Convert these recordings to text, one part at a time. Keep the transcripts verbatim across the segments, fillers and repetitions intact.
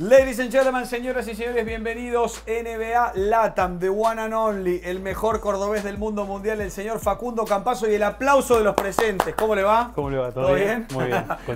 Ladies and gentlemen, señoras y señores, bienvenidos. N B A LATAM, the one and only, el mejor cordobés del mundo mundial, el señor Facundo Campazzo, y el aplauso de los presentes. ¿Cómo le va? ¿Cómo le va? ¿Todo, ¿Todo bien? bien? Muy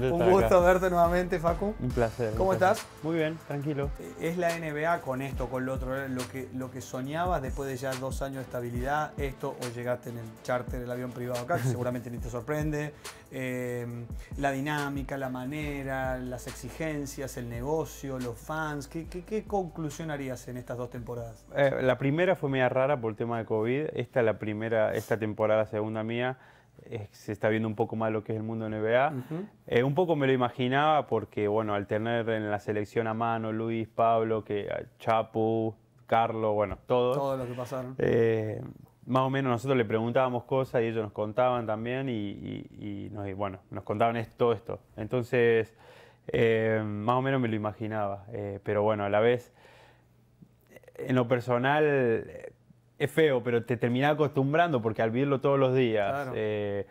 bien. Un gusto acá. Verte nuevamente, Facu. Un placer. ¿Cómo un placer. estás? Muy bien, tranquilo. Es la N B A con esto, con lo otro, lo que, lo que soñabas después de ya dos años de estabilidad, esto, o llegaste en el charter, el avión privado acá, que seguramente ni te sorprende, eh, la dinámica, la manera, las exigencias, el negocio, los fans. ¿Qué, qué, qué conclusión harías en estas dos temporadas? Eh, la primera fue media rara por el tema de COVID. Esta la primera, esta temporada, segunda mía, eh, se está viendo un poco más lo que es el mundo N B A. Uh-huh. eh, un poco me lo imaginaba porque, bueno, al tener en la selección a mano Luis, Pablo, que, Chapu, Carlos, bueno, todos. Todos los que pasaron. Eh, más o menos nosotros le preguntábamos cosas y ellos nos contaban también y, y, y, nos, y bueno, nos contaban todo esto. Entonces... Eh, más o menos me lo imaginaba, eh, pero bueno, a la vez, en lo personal, eh, es feo, pero te terminás acostumbrando porque al verlo todos los días, claro. eh,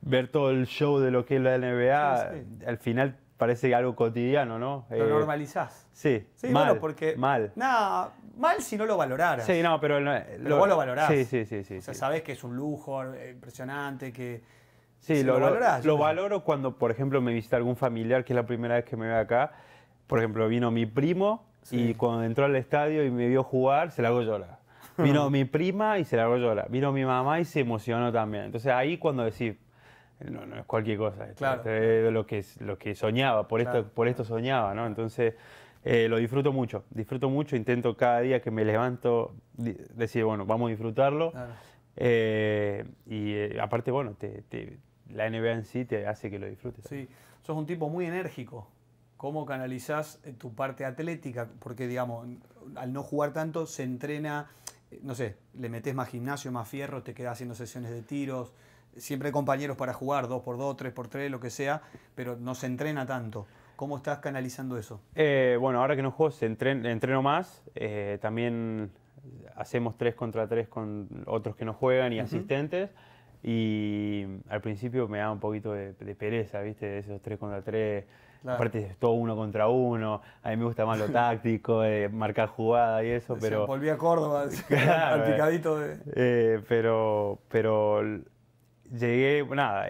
ver todo el show de lo que es la N B A, sí, sí. al final parece algo cotidiano, ¿no? Lo eh, normalizás. Sí, sí mal, bueno, porque mal. Nah, mal si no lo valoraras. Sí, no, pero... No, pero lo, vos lo valorás. Sí, sí, sí. sí o sea, sí. Sabés que es un lujo impresionante, que... Sí, si lo, lo, valorás, lo valoro cuando, por ejemplo, me visita algún familiar, que es la primera vez que me ve acá. Por ejemplo, vino mi primo sí. y cuando entró al estadio y me vio jugar, se la hago llorar. Vino mi prima y se la hago llorar. Vino mi mamá y se emocionó también. Entonces ahí cuando decís, no, no es cualquier cosa. Esto, claro. Es lo que, lo que soñaba, por, claro. esto, por esto soñaba, ¿no? Entonces eh, lo disfruto mucho, disfruto mucho. Intento cada día que me levanto decir, bueno, vamos a disfrutarlo. Claro. Eh, y eh, aparte, bueno, te... te la N B A en sí te hace que lo disfrutes. Sí, sos un tipo muy enérgico. ¿Cómo canalizás tu parte atlética? Porque, digamos, al no jugar tanto se entrena, no sé, le metés más gimnasio, más fierro, te quedás haciendo sesiones de tiros. Siempre hay compañeros para jugar, dos por dos, tres por tres, lo que sea, pero no se entrena tanto. ¿Cómo estás canalizando eso? Eh, bueno, ahora que no juego, se entren, entreno más. Eh, también hacemos tres contra tres con otros que no juegan y uh-huh. asistentes. Y al principio me daba un poquito de, de pereza, ¿viste? Esos tres contra tres, claro. Aparte es todo uno contra uno, a mí me gusta más lo táctico, eh, marcar jugada y eso, pero... Se volví a Córdoba, claro, al picadito de... Eh, pero, pero llegué, nada,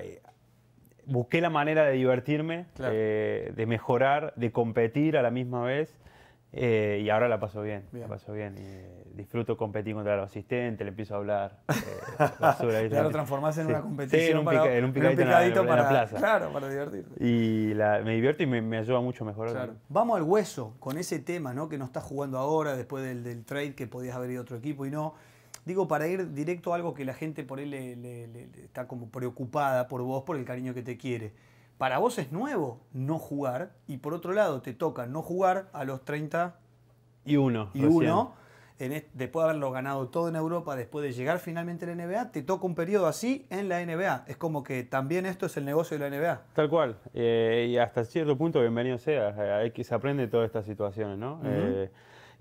busqué la manera de divertirme, claro. eh, de mejorar, de competir a la misma vez. Eh, y ahora la paso bien, bien. La paso bien. Eh, disfruto competir contra los asistentes, le empiezo a hablar. Eh, basura, ya lo transformás en sí. una competición, sí, en un, para, pica, en un picadito, en un picadito en la, para, en la plaza. Claro, para divertirte. Y la, me divierto y me, me ayuda mucho a mejorar. Claro. Vamos al hueso con ese tema, ¿no? Que no estás jugando ahora, después del, del trade, que podías haber ido a otro equipo y no. Digo, para ir directo a algo que la gente por él le, le, le, le está como preocupada por vos, por el cariño que te quiere. Para vos es nuevo no jugar y por otro lado te toca no jugar a los treinta y uno. En este, después de haberlo ganado todo en Europa, después de llegar finalmente a la N B A, te toca un periodo así en la N B A. Es como que también esto es el negocio de la N B A. Tal cual. Eh, y hasta cierto punto, bienvenido sea. Hay que se aprende de todas estas situaciones, ¿no? Uh-huh. eh,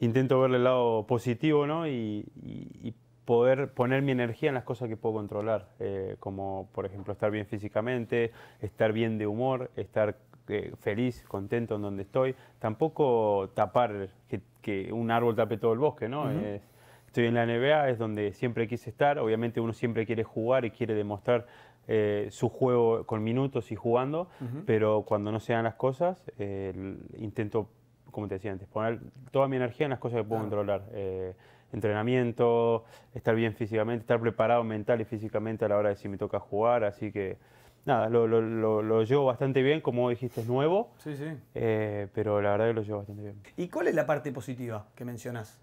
intento verle el lado positivo, ¿no? Y, y, y poder poner mi energía en las cosas que puedo controlar, eh, como por ejemplo estar bien físicamente, estar bien de humor, estar eh, feliz, contento en donde estoy. Tampoco tapar que, que un árbol tape todo el bosque, ¿no? Uh-huh. eh, estoy en la N B A, es donde siempre quise estar. Obviamente uno siempre quiere jugar y quiere demostrar eh, su juego con minutos y jugando, uh-huh. pero cuando no se dan las cosas, eh, intento, como te decía antes, poner toda mi energía en las cosas que puedo claro. controlar. Eh, entrenamiento, estar bien físicamente, estar preparado mental y físicamente a la hora de si me toca jugar, así que nada, lo, lo, lo, lo llevo bastante bien, como dijiste, es nuevo, sí, sí. Eh, pero la verdad que lo llevo bastante bien. ¿Y cuál es la parte positiva que mencionás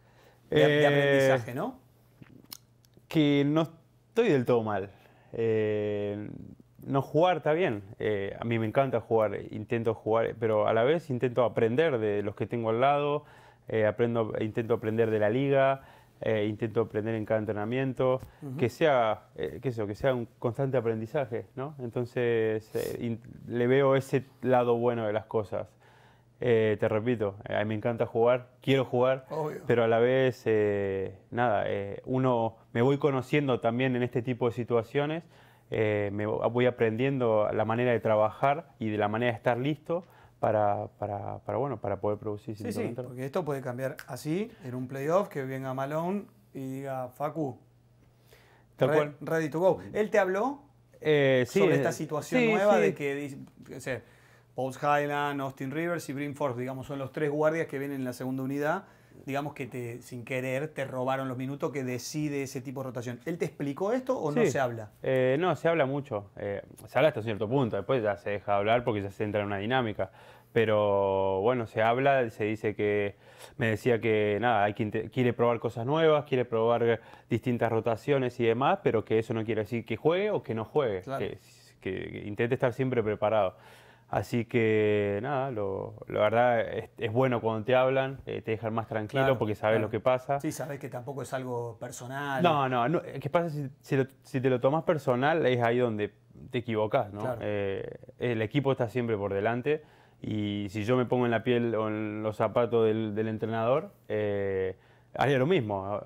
de, eh, de aprendizaje, no? Que no estoy del todo mal, eh, no jugar está bien, eh, a mí me encanta jugar, intento jugar, pero a la vez intento aprender de los que tengo al lado. Eh, aprendo, intento aprender de la liga, eh, intento aprender en cada entrenamiento, uh-huh. que sea, eh, que eso, que sea un constante aprendizaje, ¿no? Entonces eh, in, le veo ese lado bueno de las cosas. Eh, te repito, eh, a mí me encanta jugar, quiero jugar, obvio. Pero a la vez, eh, nada, eh, uno me voy conociendo también en este tipo de situaciones, eh, me voy aprendiendo la manera de trabajar y de la manera de estar listo para, para, para, bueno, para poder producir. Sí, sí, porque esto puede cambiar así, en un playoff, que venga Malone y diga, Facu, tal cual, ready to go. ¿Él te habló eh, sí, sobre esta situación sí, nueva sí. de que, o sea, Post Highland, Austin Rivers y Brim Ford, digamos, son los tres guardias que vienen en la segunda unidad, digamos que te, sin querer te robaron los minutos que decide ese tipo de rotación? ¿Él te explicó esto o sí. no se habla? Eh, no, se habla mucho. Eh, se habla hasta cierto punto, después ya se deja de hablar porque ya se entra en una dinámica. Pero bueno, se habla, se dice que... Me decía que nada, hay quien te, quiere probar cosas nuevas, quiere probar distintas rotaciones y demás, pero que eso no quiere decir que juegue o que no juegue. Claro. Que, que intente estar siempre preparado. Así que, nada, lo, la verdad es, es bueno cuando te hablan, eh, te dejan más tranquilo claro, porque sabes claro. lo que pasa. Sí, sabes que tampoco es algo personal. No, no, no ¿qué pasa si, si, lo, si te lo tomas personal? Es ahí donde te equivocas, ¿no? Claro. Eh, el equipo está siempre por delante y si yo me pongo en la piel o en los zapatos del, del entrenador, eh, haría lo mismo.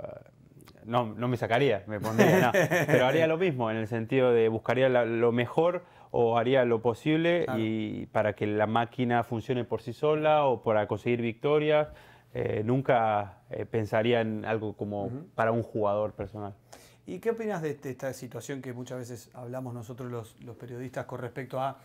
No, no me sacaría, me pondría, no. Pero haría lo mismo en el sentido de buscaría la, lo mejor o haría lo posible claro. y para que la máquina funcione por sí sola o para conseguir victorias. Eh, nunca eh, pensaría en algo como uh-huh. para un jugador personal. ¿Y qué opinas de, de esta situación que muchas veces hablamos nosotros los, los periodistas con respecto a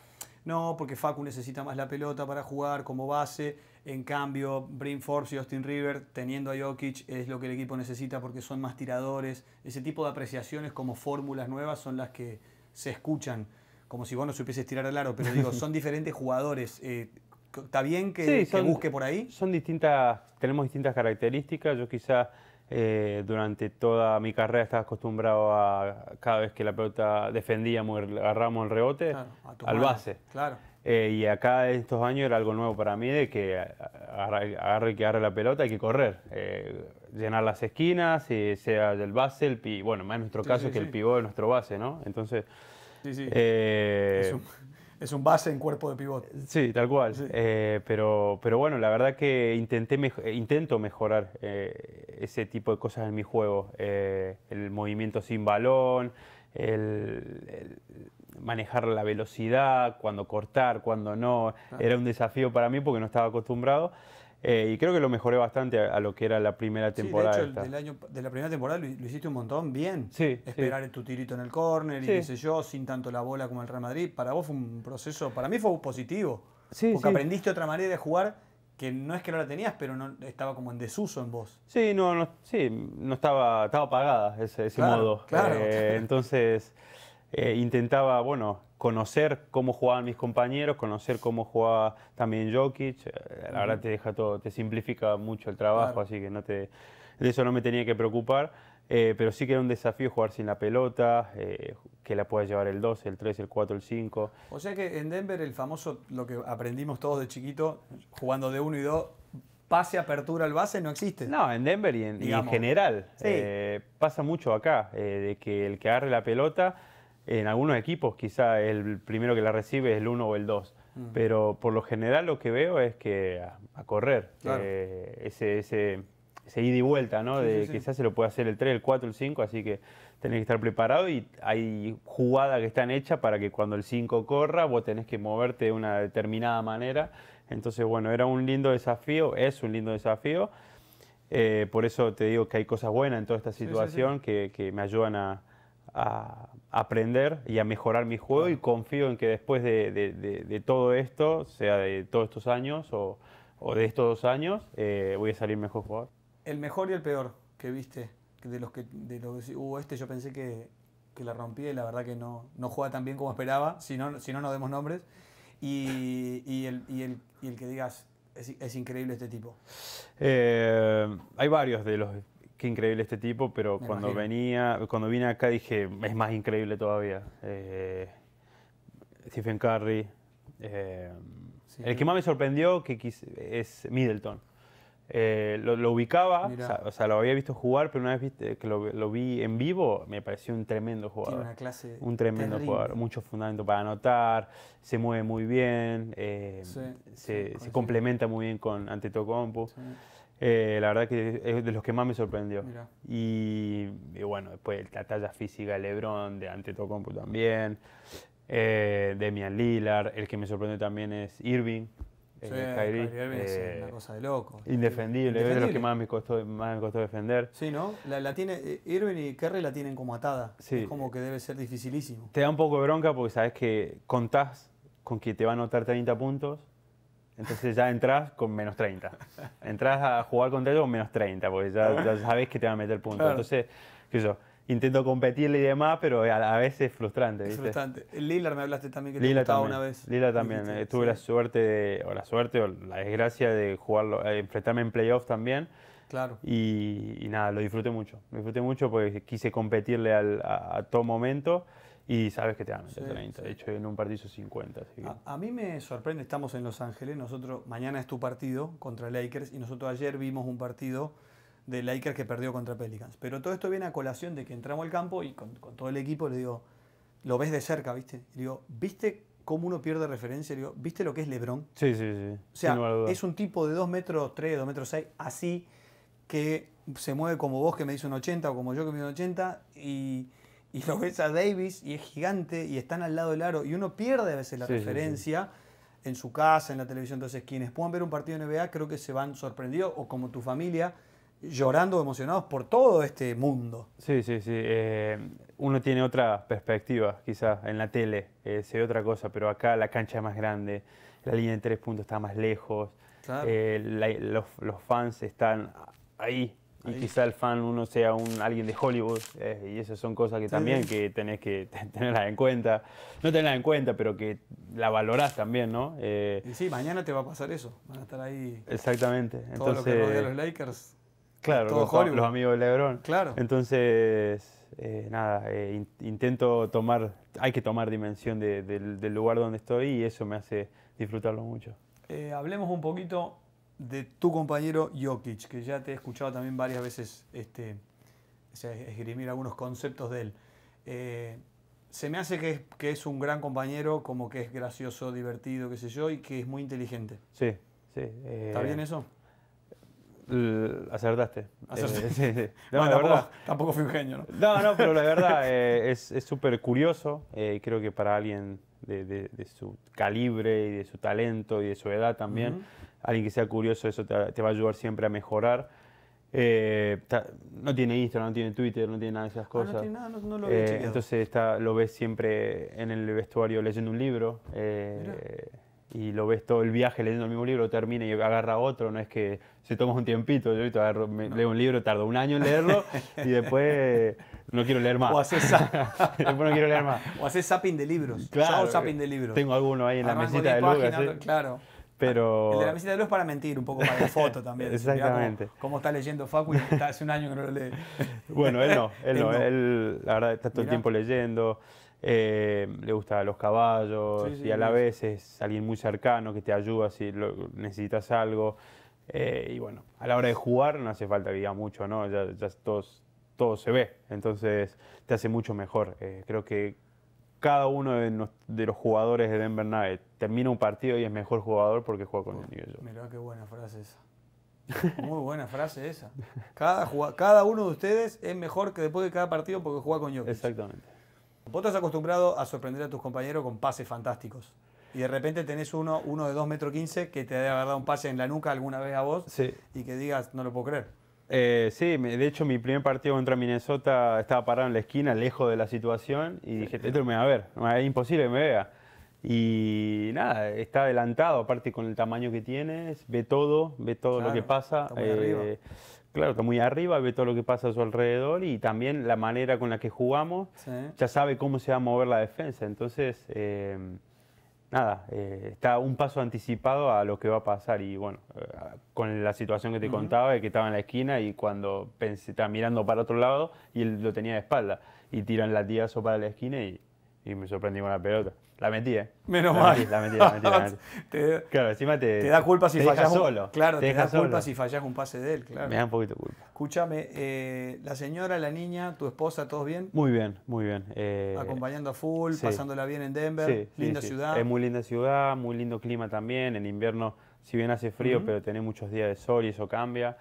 no, porque Facu necesita más la pelota para jugar como base, en cambio Brim Forbes y Austin Rivers teniendo a Jokic es lo que el equipo necesita porque son más tiradores? Ese tipo de apreciaciones como fórmulas nuevas son las que se escuchan. Como si vos no supieses tirar al aro, pero digo, son diferentes jugadores. ¿Está eh, bien que, sí, son, que busque por ahí? Son distintas, tenemos distintas características. Yo quizás eh, durante toda mi carrera estaba acostumbrado a cada vez que la pelota defendíamos, agarramos el rebote, claro, al base. Claro. Eh, y acá en estos años era algo nuevo para mí de que agarre que agarre la pelota hay que correr. Eh, llenar las esquinas, sea del base, el pi, bueno, más en nuestro sí, caso sí, que sí. el pivot es nuestro base, ¿no? Entonces... Sí, sí. Eh, es, un, es un base en cuerpo de pivote. Sí, tal cual. Sí. Eh, pero, pero bueno, la verdad que intenté me, intento mejorar eh, ese tipo de cosas en mi juego. Eh, el movimiento sin balón, el, el manejar la velocidad, cuando cortar, cuando no. Ah. Era un desafío para mí porque no estaba acostumbrado. Eh, y creo que lo mejoré bastante a, a lo que era la primera temporada. Sí, de hecho, el, del año, de la primera temporada lo, lo hiciste un montón bien. Sí, Esperar sí. tu tirito en el córner y sí. qué sé yo, sin tanto la bola como el Real Madrid. Para vos fue un proceso, para mí fue positivo. Sí, porque sí. aprendiste otra manera de jugar que no es que no la tenías, pero no estaba como en desuso en vos. Sí, no, no, sí, no estaba, estaba apagada ese, ese claro, modo. Claro. Eh, entonces eh, intentaba, bueno... conocer cómo jugaban mis compañeros, conocer cómo jugaba también Jokic, la verdad te deja todo, te simplifica mucho el trabajo, claro. así que no te, de eso no me tenía que preocupar, eh, pero sí que era un desafío jugar sin la pelota, eh, que la pueda llevar el dos, el tres, el cuatro, el cinco. O sea que en Denver el famoso, lo que aprendimos todos de chiquito, jugando de uno y dos, pase, apertura al base, no existe. No, en Denver y en, y en general, sí. eh, pasa mucho acá, eh, de que el que agarre la pelota... En algunos equipos quizá el primero que la recibe es el uno o el dos. Mm. Pero por lo general lo que veo es que a, a correr. Claro. Eh, ese, ese, ese ida y vuelta, ¿no? Sí, de, sí, quizás sí. se lo puede hacer el tres, el cuatro, el cinco. Así que tenés que estar preparado. Y hay jugadas que están hechas para que cuando el cinco corra vos tenés que moverte de una determinada manera. Entonces, bueno, era un lindo desafío. Es un lindo desafío. Eh, por eso te digo que hay cosas buenas en toda esta situación sí, sí, sí. Que, que me ayudan a... a aprender y a mejorar mi juego y confío en que después de, de, de, de todo esto, sea de todos estos años o, o de estos dos años, eh, voy a salir mejor jugador. ¿El mejor y el peor que viste? De los que de lo que, uh, este yo pensé que, que la rompí y la verdad que no, no juega tan bien como esperaba, si no, si no nos demos nombres. Y, y, el, y, el, y el que digas, es, es increíble este tipo. Eh, hay varios de los... Qué increíble este tipo, pero me cuando imagino. venía, cuando vine acá dije, es más increíble todavía. Eh, Stephen Curry. Eh, sí, el que más me sorprendió que quise, es Middleton. Eh, lo, lo ubicaba, o sea, o sea, lo había visto jugar, pero una vez que lo, lo vi en vivo, me pareció un tremendo jugador. Tiene una clase un tremendo terrible. jugador, mucho fundamento para anotar, se mueve muy bien, eh, sí, se, sí, se complementa muy bien con Antetokounmpo. Sí. Eh, la verdad que es de los que más me sorprendió. Y, y bueno, después la talla física de LeBron, de Antetokounmpo también, eh, Demian Lillard, el que me sorprendió también es Irving, Sí, eh, Kyrie, Kyrie Irving eh, es una cosa de loco. Indefendible, es de los que más me costó, más me costó defender. Sí, ¿no? La, la tiene, Irving y Curry la tienen como atada. Sí. Es como que debe ser dificilísimo. Te da un poco de bronca porque sabes que contás con que te va a anotar treinta puntos, entonces ya entras con menos treinta. Entras a jugar contra ellos con menos treinta, porque ya, ya sabes que te va a meter puntos. Claro. Entonces, qué sé yo, intento competirle y demás, pero a, a veces es frustrante, ¿viste? Es frustrante. Lillard me hablaste también que Lillard te gustaba también. Una vez. Lillard también. Dijiste, eh, tuve sí. la suerte, de, o la suerte, o la desgracia de jugarlo, eh, enfrentarme en playoffs también. Claro. Y, y nada, lo disfruté mucho. Lo disfruté mucho porque quise competirle al, a, a todo momento y sabes que te van a meter sí, treinta. Sí. De hecho, en un partido cincuenta. Así que... a, a mí me sorprende, estamos en Los Ángeles, nosotros mañana es tu partido contra Lakers y nosotros ayer vimos un partido de Lakers que perdió contra Pelicans. Pero todo esto viene a colación de que entramos al campo y con, con todo el equipo le digo, lo ves de cerca, ¿viste? Le digo, ¿viste cómo uno pierde referencia? Le digo, ¿viste lo que es LeBron? Sí, sí, sí. O sea, es un tipo de dos metros tres, dos metros seis, así, que se mueve como vos que me dice un ochenta o como yo que me dice un ochenta y, y lo ves a Davis y es gigante y están al lado del aro y uno pierde a veces la sí, referencia. Sí, sí. En su casa, en la televisión. Entonces, quienes puedan ver un partido de N B A creo que se van sorprendidos o como tu familia llorando, emocionados por todo este mundo. Sí, sí, sí. Eh, uno tiene otra perspectiva, quizás, en la tele. Eh, se ve otra cosa, pero acá la cancha es más grande, la línea de tres puntos está más lejos, claro. eh, la, los, los fans están ahí, ahí. Y quizás el fan uno sea un, alguien de Hollywood, eh, y esas son cosas que también sí, que tenés que tenerlas en cuenta. No tenerlas en cuenta, pero que la valorás también, ¿no? Eh, y sí, mañana te va a pasar eso. Van a estar ahí. Exactamente. Todo Entonces, lo que rodea a los Lakers. Claro, los, los amigos de LeBron. Claro. Entonces, eh, nada, eh, in, intento tomar, hay que tomar dimensión de, de, del lugar donde estoy y eso me hace disfrutarlo mucho. Eh, hablemos un poquito de tu compañero Jokic, que ya te he escuchado también varias veces este, esgrimir algunos conceptos de él. Eh, se me hace que es, que es un gran compañero, como que es gracioso, divertido, qué sé yo, y que es muy inteligente. Sí, sí. Eh, ¿Está bien eso? Acertaste. Acertaste. Eh, sí, sí. No, bueno, la tampoco, verdad, tampoco fui un genio, ¿no? No, no, pero la verdad eh, es súper curioso. Eh, creo que para alguien de, de, de su calibre y de su talento y de su edad también, uh-huh. alguien que sea curioso, eso te, te va a ayudar siempre a mejorar. Eh, ta, no tiene Instagram, no tiene Twitter, no tiene nada de esas cosas. Ah, no tiene nada, no, no lo eh, he entonces está, lo ves siempre en el vestuario leyendo un libro. Eh, y lo ves todo el viaje leyendo el mismo libro, termina y agarra otro, no es que se toma un tiempito, yo ahorita agarro, me, no. leo un libro, tardo un año en leerlo y después no quiero leer más. O haces después no quiero leer más. O haces zapping de libros. Claro, zapping de libros. Tengo alguno ahí en Además, la mesita de luz. Página, ¿sí? Claro. Pero... el de la mesita de luz para mentir, un poco para la foto también. Exactamente. Cómo, cómo está leyendo Facu y está hace un año que no lo lee. Bueno, él no, él, él no, no, él la verdad está todo Mirá. el tiempo leyendo. Eh, le gustan los caballos sí, sí, y a la sí. vez es alguien muy cercano que te ayuda si lo, necesitas algo. Eh, y bueno, a la hora de jugar no hace falta que diga mucho, ¿no? Ya, ya todo, todo se ve, entonces te hace mucho mejor. Eh, creo que cada uno de, nos, de los jugadores de Denver Nuggets termina un partido y es mejor jugador porque juega con oh, el nivel. Mirá qué buena frase esa. Muy buena frase esa. Cada, cada uno de ustedes es mejor que después de cada partido porque juega con Jokic. Exactamente. Vos estás acostumbrado a sorprender a tus compañeros con pases fantásticos. Y de repente tenés uno, uno de dos metros quince que te haya dado un pase en la nuca alguna vez a vos sí. y que digas, no lo puedo creer. Eh, sí, de hecho mi primer partido contra Minnesota estaba parado en la esquina, lejos de la situación, y dije, esto me va a ver, es imposible que me vea. Y nada, está adelantado, aparte con el tamaño que tienes, ve todo, ve todo claro, lo que pasa. Está muy eh, arriba. Claro, está muy arriba, ve todo lo que pasa a su alrededor y también la manera con la que jugamos, sí. ya sabe cómo se va a mover la defensa. Entonces, eh, nada, eh, está un paso anticipado a lo que va a pasar. Y bueno, eh, con la situación que te uh-huh. contaba, de que estaba en la esquina y cuando pensé, estaba mirando para otro lado y él lo tenía de espalda. Y tiran el latigazo para la esquina y, y me sorprendí con la pelota. La metí, ¿eh? Menos la mal. Metí, la metí, la metí. La metí. te, claro, encima te, te da culpa si fallas solo. Claro, te, te, te da solo. culpa si fallas un pase de él, claro. Me da un poquito de culpa. Escúchame, eh, la señora, la niña, tu esposa, ¿todos bien? Muy bien, muy bien. Eh, Acompañando a full, sí. pasándola bien en Denver, sí, sí, linda sí. ciudad. Es muy linda ciudad, muy lindo clima también. En invierno, si bien hace frío, uh-huh. pero tenés muchos días de sol y eso cambia.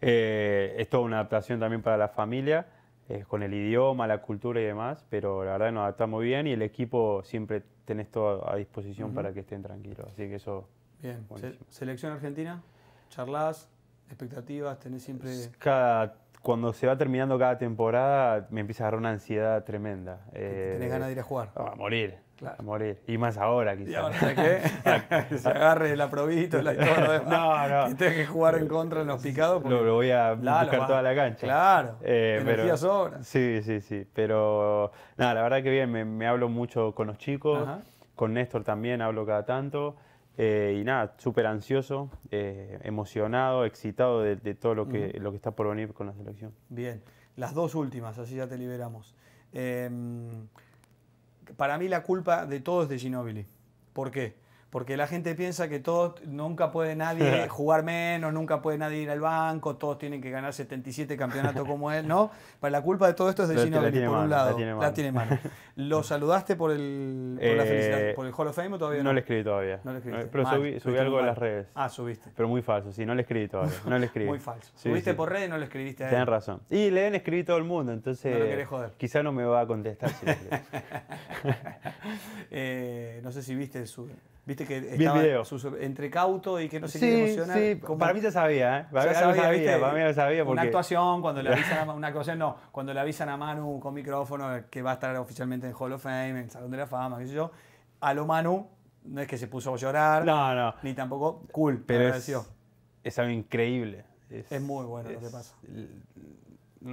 Eh, es toda una adaptación también para la familia. Eh, con el idioma, la cultura y demás, pero la verdad nos adaptamos bien y el equipo siempre tenés todo a disposición uh-huh. para que estén tranquilos, así que eso Bien. Buenísimo. Selección Argentina, charlas, expectativas, tenés siempre... Cada, cuando se va terminando cada temporada me empieza a agarrar una ansiedad tremenda. Eh, tenés ganas de ir a jugar. A morir, claro. a morir. Y más ahora quizás. ¿Y ahora qué? Se agarre el aprobito, la, todo lo demás. No, no. Y tenés que jugar en contra en los picados. Lo, lo voy a la, buscar toda la cancha. Claro, eh, energía pero, sobra. Sí, sí, sí. Pero nada, la verdad que bien, me, me hablo mucho con los chicos. Ajá. Con Néstor también hablo cada tanto. Eh, y nada, súper ansioso, eh, emocionado, excitado de, de todo lo que, uh-huh. lo que está por venir con la selección. Bien, las dos últimas, así ya te liberamos. Eh, para mí la culpa de todo es de Ginóbili. ¿Por qué? Porque la gente piensa que todos, nunca puede nadie jugar menos, nunca puede nadie ir al banco, todos tienen que ganar setenta y siete campeonatos como él, ¿no? Pero la culpa de todo esto es de Ginóbili, por mano, un lado. La tiene mano. La tiene mano. ¿Lo saludaste por el, por eh, la felicidad, por el Hall of Fame o todavía no? No le escribí todavía. No le escribí. Pero mal, subí, subí algo a las redes. Ah, subiste. Pero muy falso, sí, no le escribí todavía. No le escribí. Muy falso. Sí, subiste sí. por redes y no le escribiste a él. Tienes razón. Y le deben escribir todo el mundo, entonces... No lo querés joder. Quizá no me va a contestar. Si eh, no sé si viste su... Viste que estaba su, entre cauto y que no se quiere emocionar. Sí, sí. Para mí ya sabía, ¿eh? Para ya mí sabía, sabía ¿viste? Para mí lo sabía. Porque... Una actuación, cuando le avisan a, una actuación, no, cuando le avisan a Manu con micrófono que va a estar oficialmente en Hall of Fame, en Salón de la Fama, qué sé yo. A lo Manu, no es que se puso a llorar, no, no. ni tampoco cool. Pero es, es algo increíble. Es, es muy bueno es, lo que pasa.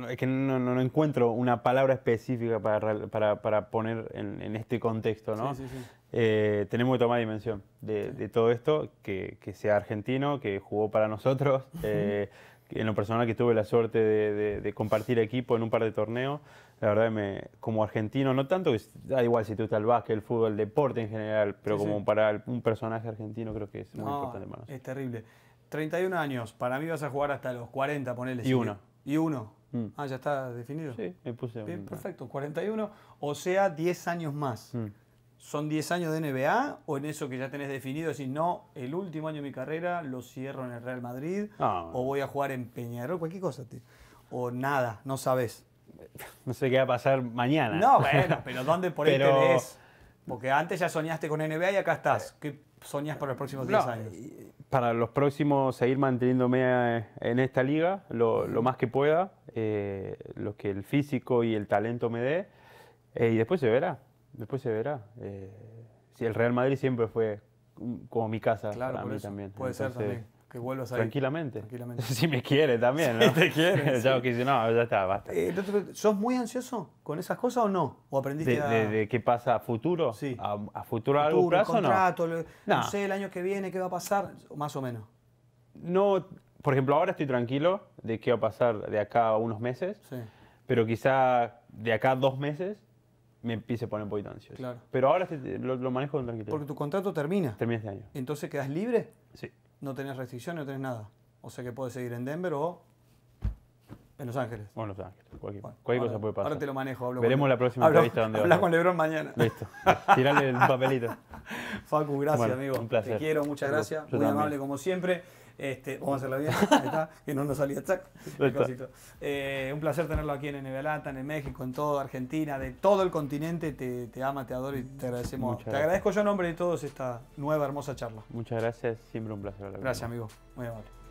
Es que no, no, no encuentro una palabra específica para, para, para poner en, en este contexto, ¿no? Sí, sí, sí. Eh, tenemos que tomar dimensión de, de todo esto, que, que sea argentino, que jugó para nosotros, eh, en lo personal que tuve la suerte de, de, de compartir equipo en un par de torneos, la verdad me, como argentino, no tanto, da igual si te gusta el básquet, el fútbol, el deporte en general, pero sí, como sí. para un personaje argentino creo que es muy no, importante para nosotros. Es terrible. treinta y un años, para mí vas a jugar hasta los cuarenta, ponele. Y sí. uno. Y uno. Mm. Ah, ¿ya está definido? Sí, me puse bien, un... perfecto, cuarenta y uno, o sea, diez años más. Mm. ¿Son diez años de N B A o en eso que ya tenés definido? Decís, no, el último año de mi carrera lo cierro en el Real Madrid no, o voy a jugar en Peñarol, cualquier cosa. Tío. O nada, no sabés. No sé qué va a pasar mañana. No, bueno, pero ¿dónde por ahí pero... tenés? Porque antes ya soñaste con N B A y acá estás. ¿Qué soñás para los próximos diez no, años? Para los próximos, seguir manteniéndome en esta liga lo, lo más que pueda, eh, lo que el físico y el talento me dé, eh, y después se verá. Después se verá. Eh, sí, el Real Madrid siempre fue como mi casa claro, para mí eso. También. Puede Entonces, ser también, que vuelvas ahí. Tranquilamente. tranquilamente. Si me quiere también, ¿no? Si te quiere. Ya que dice, no, ya está, basta. Eh, ¿Sos muy ansioso con esas cosas o no? ¿O aprendiste de, a...? De, de ¿Qué pasa a futuro? Sí. ¿A, a futuro a largo plazo contrato, o no? Lo, no? No sé, el año que viene, ¿qué va a pasar? Más o menos. No, por ejemplo, ahora estoy tranquilo de qué va a pasar de acá a unos meses. Sí. Pero quizá de acá a dos meses me empiece a poner un poquito ansioso. Claro. Pero ahora lo, lo manejo con tranquilidad. Porque tu contrato termina. Termina este año. Entonces quedas libre. Sí. No tenés restricciones, no tenés nada. O sea que puedes seguir en Denver o en Los Ángeles. O en Los Ángeles. Cualquier, bueno, cualquier ahora, cosa puede pasar. Ahora te lo manejo. Hablo Veremos con la próxima hablo, entrevista donde hablas con LeBron mañana. Listo. Tirale el papelito. Facu, gracias, bueno, amigo. Un placer. Te quiero, muchas gracias. Yo Muy también. amable como siempre. Este, vamos a hacerla bien, ahí está, que no nos salía chac. Eh, un placer tenerlo aquí en N B A LATAM, en México, en toda Argentina, de todo el continente. Te, te ama, te adoro y te agradecemos. Muchas te gracias. agradezco yo en nombre de todos esta nueva hermosa charla. Muchas gracias, siempre un placer. Hablar gracias, amigo. Muy amable.